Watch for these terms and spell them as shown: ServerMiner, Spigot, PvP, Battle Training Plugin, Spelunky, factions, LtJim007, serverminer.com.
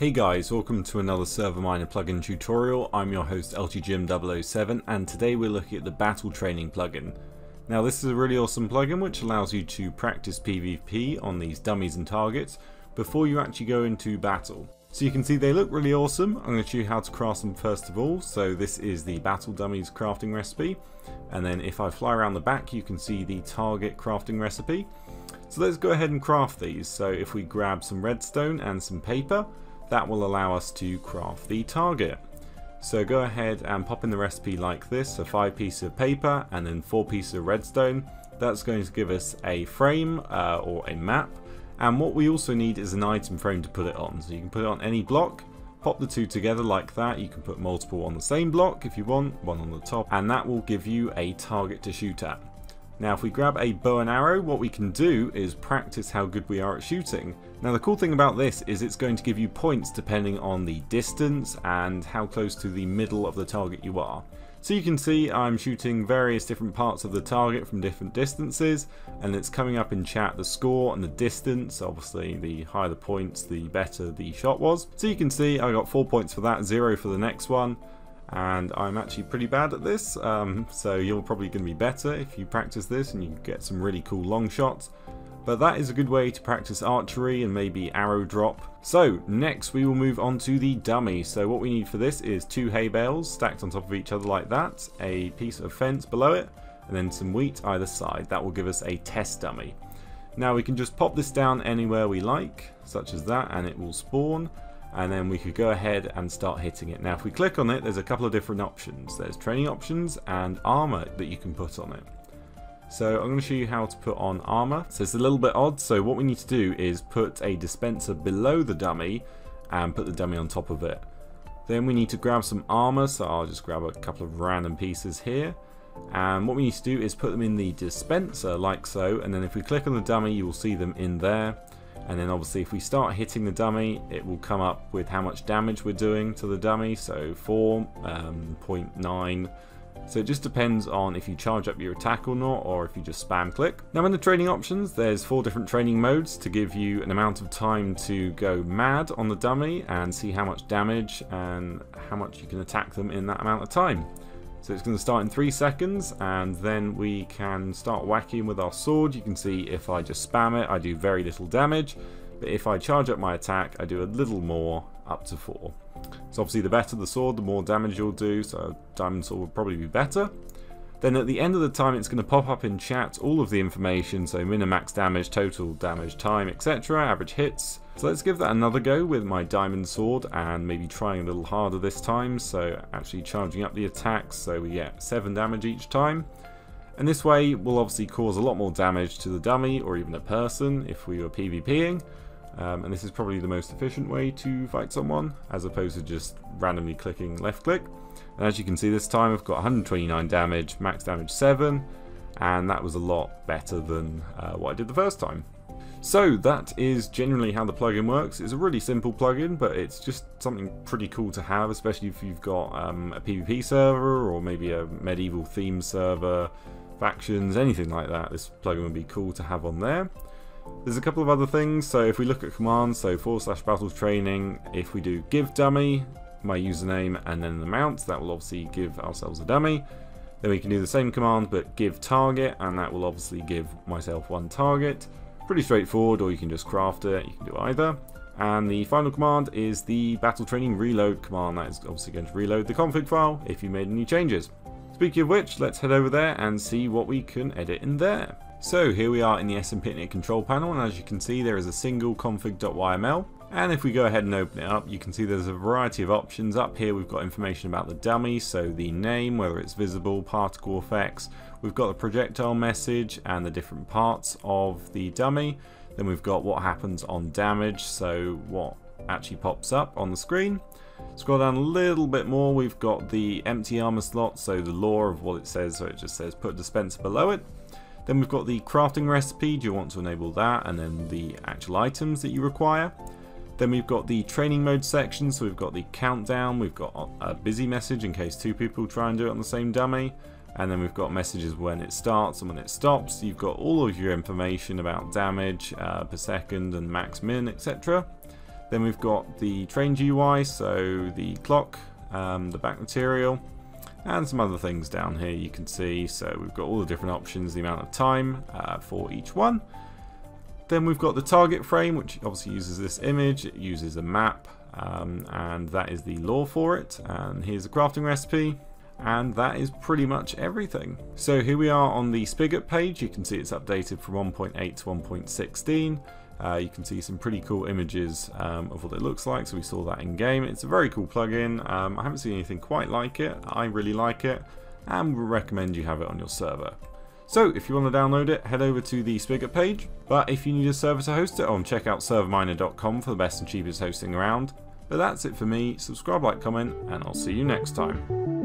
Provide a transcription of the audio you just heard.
Hey guys, welcome to another ServerMiner plugin tutorial. I'm your host LtJim007 and today we're looking at the Battle Training plugin. Now this is a really awesome plugin which allows you to practice PvP on these dummies and targets before you actually go into battle. So you can see they look really awesome. I'm going to show you how to craft them first of all. So this is the battle dummies crafting recipe, and then if I fly around the back you can see the target crafting recipe. So let's go ahead and craft these. So if we grab some redstone and some paper, that will allow us to craft the target. So go ahead and pop in the recipe like this, so 5 pieces of paper and then 4 pieces of redstone. That's going to give us a frame or a map, and what we also need is an item frame to put it on. So you can put it on any block, pop the two together like that. You can put multiple on the same block if you want, one on the top, and that will give you a target to shoot at. Now if we grab a bow and arrow, what we can do is practice how good we are at shooting. Now the cool thing about this is it's going to give you points depending on the distance and how close to the middle of the target you are. So you can see I'm shooting various different parts of the target from different distances, and it's coming up in chat the score and the distance. Obviously the higher the points the better the shot was. So you can see I got 4 points for that, 0 for the next one. And I'm actually pretty bad at this, so you're probably going to be better if you practice this and you get some really cool long shots. But that is a good way to practice archery and maybe arrow drop. So next we will move on to the dummy. So what we need for this is 2 hay bales stacked on top of each other like that, a piece of fence below it, and then some wheat either side. That will give us a test dummy. Now we can just pop this down anywhere we like, such as that, and it will spawn. And then we could go ahead and start hitting it. Now if we click on it, there's a couple of different options. There's training options and armor that you can put on it. So I'm going to show you how to put on armor. So it's a little bit odd, so what we need to do is put a dispenser below the dummy and put the dummy on top of it. Then we need to grab some armor, so I'll just grab a couple of random pieces here. And what we need to do is put them in the dispenser like so, and then if we click on the dummy you will see them in there. And then obviously if we start hitting the dummy it will come up with how much damage we're doing to the dummy, so 4.9. So it just depends on if you charge up your attack or not, or if you just spam click. Now in the training options there's 4 different training modes to give you an amount of time to go mad on the dummy and see how much damage and how much you can attack them in that amount of time. So it's going to start in 3 seconds, and then we can start whacking with our sword. You can see if I just spam it, I do very little damage. But if I charge up my attack, I do a little more, up to 4. So obviously the better the sword, the more damage you'll do. So a diamond sword would probably be better. Then at the end of the time, it's going to pop up in chat all of the information. So min and max damage, total damage time, etc. Average hits. So let's give that another go with my diamond sword and maybe trying a little harder this time. So actually charging up the attacks, so we get 7 damage each time. And this way will obviously cause a lot more damage to the dummy or even a person if we were PvPing. And this is probably the most efficient way to fight someone as opposed to just randomly clicking left click. And as you can see this time I've got 129 damage, max damage 7, and that was a lot better than what I did the first time. So that is generally how the plugin works. It's a really simple plugin, but it's just something pretty cool to have, especially if you've got a PvP server or maybe a medieval theme server, factions, anything like that. This plugin would be cool to have on there. There's a couple of other things, so if we look at commands, so /battle training, if we do give dummy, my username and then an amount, that will obviously give ourselves a dummy. Then we can do the same command but give target, and that will obviously give myself 1 target. Pretty straightforward, or you can just craft it, you can do either. And the final command is the battle training reload command. That is obviously going to reload the config file if you made any changes. Speaking of which, let's head over there and see what we can edit in there. So here we are in the ServerMiner control panel, and as you can see there is a single config.yml, and if we go ahead and open it up you can see there's a variety of options. Up here we've got information about the dummy, so the name, whether it's visible, particle effects, we've got the projectile message and the different parts of the dummy. Then we've got what happens on damage, so what actually pops up on the screen. Scroll down a little bit more, we've got the empty armor slot, so the lore of what it says, so it just says put a dispenser below it. Then we've got the crafting recipe, do you want to enable that, and then the actual items that you require. Then we've got the training mode section, so we've got the countdown, we've got a busy message in case 2 people try and do it on the same dummy, and then we've got messages when it starts and when it stops. You've got all of your information about damage per second and max min, etc. Then we've got the train GUI, so the clock, the back material, and some other things down here you can see. So we've got all the different options, the amount of time for each one. Then we've got the target frame, which obviously uses this image. It uses a map, and that is the lore for it. And here's the crafting recipe. And that is pretty much everything. So here we are on the Spigot page. You can see it's updated from 1.8 to 1.16. You can see some pretty cool images of what it looks like. So we saw that in game. It's a very cool plugin. I haven't seen anything quite like it. I really like it and would recommend you have it on your server. So if you want to download it, head over to the Spigot page. But if you need a server to host it on, check out serverminer.com for the best and cheapest hosting around. But that's it for me. Subscribe, like, comment, and I'll see you next time.